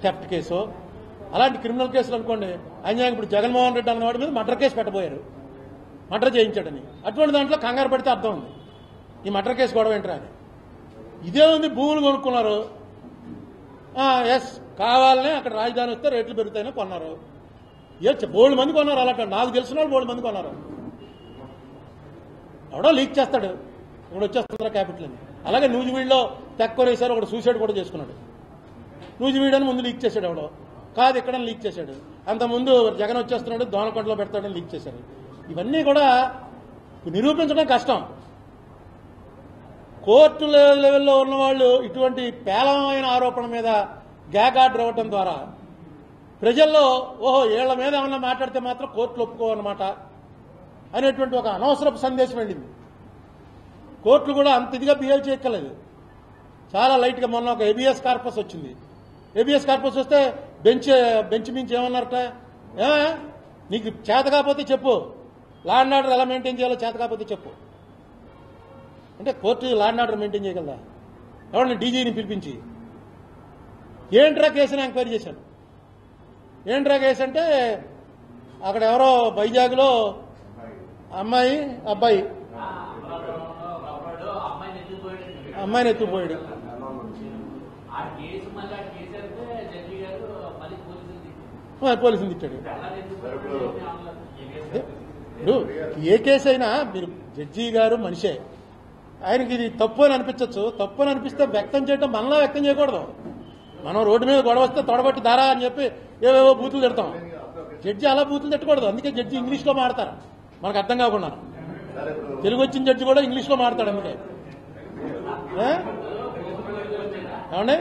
Theft केसो అలాంటి criminal కేసులు అనుకోండి అన్యాయం ఇప్పుడు జగన్మోహన్ రెడ్డి అన్నవాడి మీద మర్డర్ కేసు పెట్టబోయారు మర్డర్ చేయించాడని అటువంటి దాంట్లో కంగారు పడితే అర్థం ఉంది ఈ మర్డర్ కేసు గొడవ ఏంట్రా అది ఇదే ఉంది భూములు కొనుక్కున్నారు ఎస్ కావాలనే అక్కడ రాజధాని వస్తే రేట్లు పెరుగుతాయని కొన్నారు బోల్డ్ మంది కొన్నారు అలాంటి నాకు తెలిసిన వాళ్ళు బోల్డ్ మంది కొన్నారు ఎవడో లీక్ చేస్తాడు ఇప్పుడు వచ్చేస్తున్నారు క్యాపిటల్ అని అలాగే నూజివీడులో తెక్కొరేసారి ఒకడు సూసైడ్ కూడా చేసుకున్నాడు నూజివీడు అని ముందు లీక్ చేశాడు ఎవడో కాదు ఇక్కడ లీక్ చేశాడు అంతకుముందు జగన్ వచ్చేస్తున్నాడు దోనకొండలో పెడతాడని లీక్ చేశారు ఇవన్నీ కూడా నిరూపించడం కష్టం కోర్టు లెవెల్లో ఉన్నవాళ్ళు ఇటువంటి పేలవమైన ఆరోపణ మీద గ్యాగాడ్ రావడం ద్వారా ప్రజల్లో ఓహో వీళ్ళ మీద ఏమన్నా మాట్లాడితే మాత్రం కోర్టులు ఒప్పుకోవన్నమాట అనేటువంటి ఒక అనవసరపు సందేశం వెళ్ళింది కోర్టులు కూడా అంత ఇదిగా బిహేవ్ చేయక్కర్లేదు చాలా లైట్గా మొన్న ఒక ఏబిఎస్ కార్పస్ వచ్చింది ఏబిఎస్ కార్పస్ వస్తే బెంచ్ మించి ఏమన్నారట నీకు చేత కాకపోతే చెప్పు లా అండ్ ఆర్డర్ ఎలా మెయింటైన్ చేయాలో చేత కాకపోతే చెప్పు అంటే court law and order maintain చేయగలదా ఎవరిని డీజీని పిలిపించి ఏంట్రా కేసుని ఎంక్వైరీ చేశాను ఏంట్రా కేసు అంటే అక్కడ ఎవరో వైజాగ్లో అమ్మాయి అబ్బాయి అమ్మాయిని ఎత్తుకుపోయాడు పోలీసులు తిట్టాడు ఇప్పుడు ఏ కేసు అయినా మీరు జడ్జి గారు మనిషే ఆయనకి ఇది తప్పు అని అనిపించవచ్చు తప్పు అని అనిపిస్తే వ్యక్తం చేయడం మనలా వ్యక్తం చేయకూడదు మనం రోడ్డు మీద గొడవ వస్తే తొడబట్టి దారా అని చెప్పి ఏవేవో బూతులు తిడతాం జడ్జి అలా బూతులు తిట్టకూడదు అందుకే జడ్జి ఇంగ్లీష్లో మాడతారు మనకు అర్థం కాకుండా తెలుగు వచ్చిన జడ్జి కూడా ఇంగ్లీష్లో మాడతాడు అందుకే ఏమండి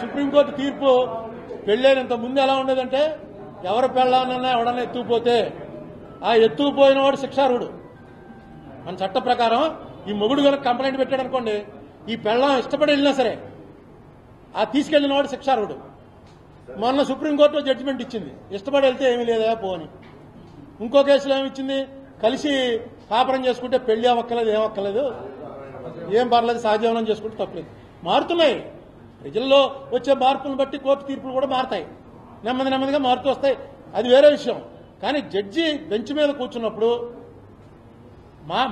సుప్రీంకోర్టు తీర్పు పెళ్ళైనంత ముందు ఎలా ఉండేదంటే ఎవరు పెళ్ళానన్నా ఎవడన్నా ఎత్తుకుపోతే ఆ ఎత్తుకుపోయిన వాడు శిక్షార్హుడు మన చట్ట ప్రకారం ఈ మొగుడు కనుక కంప్లైంట్ పెట్టాడు అనుకోండి ఈ పెళ్ళం ఇష్టపడి వెళ్ళినా సరే ఆ తీసుకెళ్లిన వాడు శిక్షార్హుడు మొన్న సుప్రీంకోర్టులో జడ్జిమెంట్ ఇచ్చింది ఇష్టపడి వెళ్తే ఏమీ లేదా పో అని ఇంకో కేసులో ఏమిచ్చింది కలిసి పాపనం చేసుకుంటే పెళ్లి అవ్వక్కర్లేదు ఏమక్కర్లేదు ఏం పర్లేదు సహజీవనం చేసుకుంటే తప్పలేదు మారుతున్నాయి ప్రజల్లో వచ్చే మార్పులను బట్టి కోర్టు తీర్పులు కూడా మారతాయి నెమ్మది నెమ్మదిగా మారుతూ వస్తాయి అది వేరే విషయం కానీ జడ్జి బెంచ్ మీద కూర్చున్నప్పుడు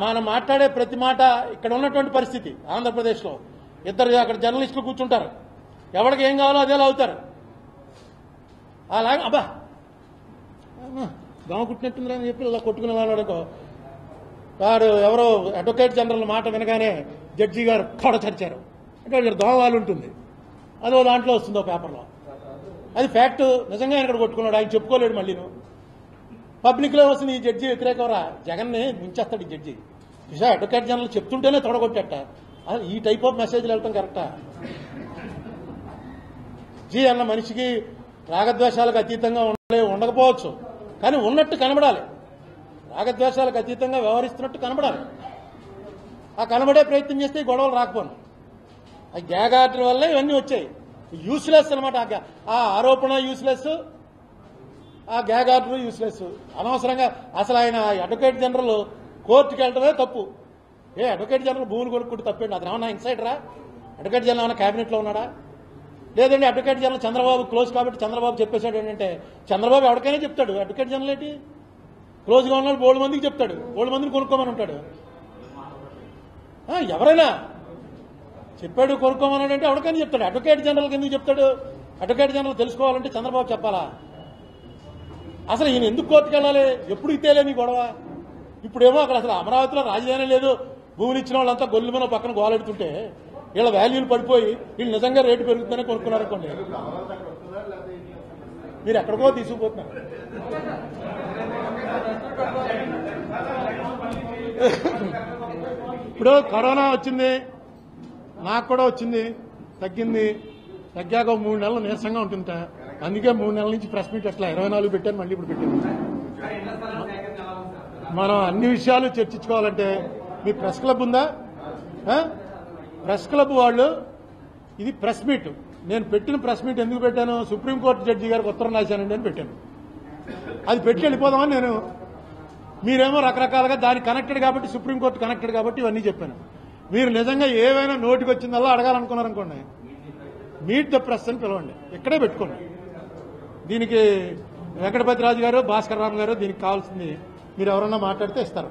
మనం మాట్లాడే ప్రతి మాట ఇక్కడ ఉన్నటువంటి పరిస్థితి ఆంధ్రప్రదేశ్లో ఇద్దరు అక్కడ జర్నలిస్టులు కూర్చుంటారు ఎవరికి ఏం కావాలో అదేలా అవుతారు అలాగే అబ్బా దొంగ కుట్టినట్టుందిరా అని చెప్పి ఇలా కొట్టుకునే వాళ్ళు అనుకో వారు ఎవరో అడ్వకేట్ జనరల్ మాట వినగానే జడ్జి గారు పొడచరిచారు అంటే ఇక్కడ దోమవాళ్ళు ఉంటుంది అదో దాంట్లో వస్తుందో పేపర్లో అది ఫ్యాక్ట్ నిజంగా ఆయన ఇక్కడ కొట్టుకున్నాడు ఆయన చెప్పుకోలేడు మళ్ళీ పబ్లిక్లో వస్తుంది ఈ జడ్జి వ్యతిరేకరా జగన్ని ముంచేస్తాడు ఈ జడ్జి చూసా అడ్వకేట్ జనరల్ చెప్తుంటేనే తొడగొట్టేట ఈ టైప్ ఆఫ్ మెసేజ్లు వెళ్ళటం కరెక్టా జీ అన్న మనిషికి రాగద్వేషాలకు అతీతంగా ఉండకపోవచ్చు కానీ ఉన్నట్టు కనబడాలి రాగద్వేషాలకు అతీతంగా వ్యవహరిస్తున్నట్టు కనబడాలి ఆ కనబడే ప్రయత్నం చేస్తే గొడవలు రాకపోను ఆ గ్యాగ్ ఆర్డర్ వల్లే ఇవన్నీ వచ్చాయి యూస్లెస్ అనమాట ఆ ఆరోపణ యూస్లెస్ ఆ గ్యాగ్ ఆర్డర్ యూస్లెస్ అనవసరంగా అసలు ఆయన అడ్వకేట్ జనరల్ కోర్టుకి వెళ్ళడమే తప్పు ఏ అడ్వకేట్ జనరల్ భూములు కొనుక్కుంటే తప్పేండి అది ఏమన్నా ఇన్సైడరా అడ్వకేట్ జనరల్ ఏమైనా క్యాబినెట్లో ఉన్నాడా లేదండి అడ్వకేట్ జనరల్ చంద్రబాబు క్లోజ్ కాబట్టి చంద్రబాబు చెప్పేశాడు ఏంటంటే చంద్రబాబు ఎవరికైనా చెప్తాడు అడ్వకేట్ జనరల్ ఏంటి క్లోజ్గా ఉన్నాడు బోల్డ్ మందికి చెప్తాడు బోల్డ్ మందిని కొనుక్కోమని ఉంటాడు ఎవరైనా చెప్పాడు కొనుక్కోమన్నాడు అంటే ఎవరికైనా చెప్తాడు అడ్వకేట్ జనరల్కి ఎందుకు చెప్తాడు అడ్వకేట్ జనరల్ తెలుసుకోవాలంటే చంద్రబాబు చెప్పాలా అసలు ఈయన ఎందుకు కోర్టుకు వెళ్ళాలి ఎప్పుడు ఇతేలే మీ గొడవ ఇప్పుడేమో అక్కడ అసలు అమరావతిలో రాజధాని లేదు భూములు ఇచ్చిన వాళ్ళంతా గొల్లు మీద పక్కన గోలెడుతుంటే వీళ్ళ వాల్యూలు పడిపోయి వీళ్ళు నిజంగా రేటు పెరుగుతుందని కొనుక్కున్నారనుకోండి మీరు ఎక్కడికో తీసుకుపోతున్నారు ఇప్పుడు కరోనా వచ్చింది నాకు కూడా వచ్చింది తగ్గింది తగ్గాక 3 నెలలు నీరసంగా ఉంటుందా అందుకే 3 నెలల నుంచి ప్రెస్ మీట్ అట్లా 24 పెట్టాను మళ్ళీ ఇప్పుడు పెట్టింది మనం అన్ని విషయాలు చర్చించుకోవాలంటే మీ ప్రెస్ క్లబ్ ఉందా ప్రెస్ క్లబ్ వాళ్ళు ఇది ప్రెస్ మీట్ నేను పెట్టిన ప్రెస్ మీట్ ఎందుకు పెట్టాను సుప్రీంకోర్టు జడ్జి గారికి ఉత్తరం రాశానండి అని పెట్టాను అది పెట్టి వెళ్ళిపోదామని నేను మీరేమో రకరకాలుగా దానికి కనెక్టెడ్ కాబట్టి సుప్రీంకోర్టు కనెక్టెడ్ కాబట్టి ఇవన్నీ చెప్పాను మీరు నిజంగా ఏమైనా నోటికి వచ్చిందల్లా అడగాలనుకున్నారనుకోండి, మీట్ ద ప్రెస్ అని పిలవండి, ఇక్కడే పెట్టుకోండి. దీనికి వెంకటపతి రాజు గారు, భాస్కర్ రామ్ గారు దీనికి కావాల్సింది మీరు ఎవరన్నా మాట్లాడితే ఇస్తారు.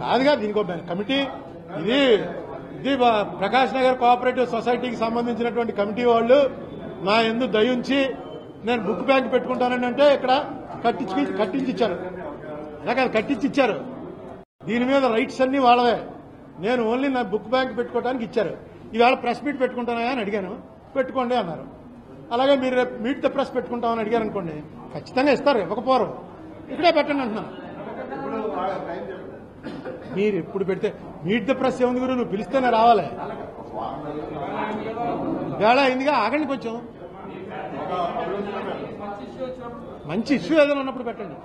కాదుగా, దీనికో కమిటీ, ఇది ఇది ప్రకాష్ నగర్ కోఆపరేటివ్ సొసైటీకి సంబంధించినటువంటి కమిటీ వాళ్ళు నా యందు దయించి నేను బుక్ బ్యాంక్ పెట్టుకుంటానని అంటే ఇక్కడ కట్టించిచ్చారు, నాకు అది కట్టించిచ్చారు. దీని మీద రైట్స్ అన్ని వాళ్ళవే, నేను ఓన్లీ నా బుక్ బ్యాంక్ పెట్టుకోవడానికి ఇచ్చారు. ఇవాళ ప్రెస్ మీట్ పెట్టుకుంటానా అని అడిగాను, పెట్టుకోండి అన్నారు. అలాగే మీరు రేపు మీట్ ద ప్రెస్ పెట్టుకుంటామని అడిగారు అనుకోండి, ఖచ్చితంగా ఇస్తారు, ఇవ్వకపోరు, ఇక్కడే పెట్టండి అంటున్నాను. మీరు ఎప్పుడు పెడితే మీట్ ద ప్రెస్ ఏముంది గురు, నువ్వు పిలిస్తేనే రావాలి. వేళ అయిందిగా, ఆగండి కొంచెం, మంచి ఇష్యూ ఏదైనా ఉన్నప్పుడు పెట్టండి.